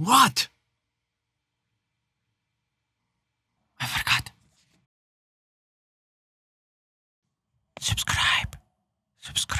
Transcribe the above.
What? I forgot. Subscribe.